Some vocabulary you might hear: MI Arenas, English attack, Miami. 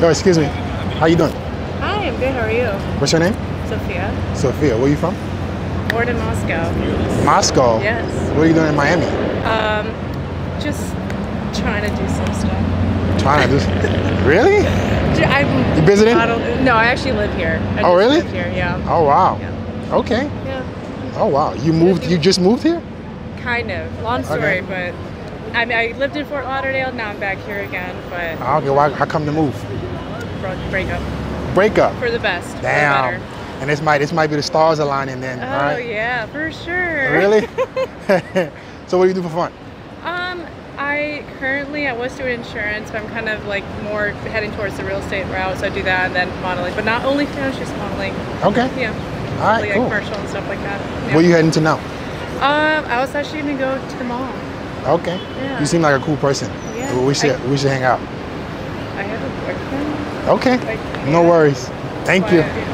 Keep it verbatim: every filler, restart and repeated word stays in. Oh, excuse me. How you doing? Hi, I'm good. How are you? What's your name? Sophia. Sophia, where are you from? Born in Moscow. Moscow? Yes. What are you doing in Miami? Um, just trying to do some stuff. Trying to do some? Really? I'm you visiting? A, no, I actually live here. I oh, just really? Live here, yeah. Oh, wow. Yeah. Okay. Yeah. Oh, wow. You moved? You just moved here? Kind of. Long story, okay. But. I mean, I lived in Fort Lauderdale, now I'm back here again, but... Okay, well, how come the move? Break up. Break up? For the best. Damn. For and this might, this might be the stars aligning then, oh, right? Oh, yeah, for sure. Really? So what do you do for fun? Um, I currently, I was doing insurance, but I'm kind of like more heading towards the real estate route, so I do that and then modeling, but not only finance, just modeling. Okay. Yeah. All right, like, cool. Like commercial and stuff like that. Yeah. Where are you heading to now? Um, I was actually going to go to the mall. Okay. Yeah. You seem like a cool person. Yeah. We should I, we should hang out. I have a boyfriend. Okay. Like, no yeah. worries. Thank but, you.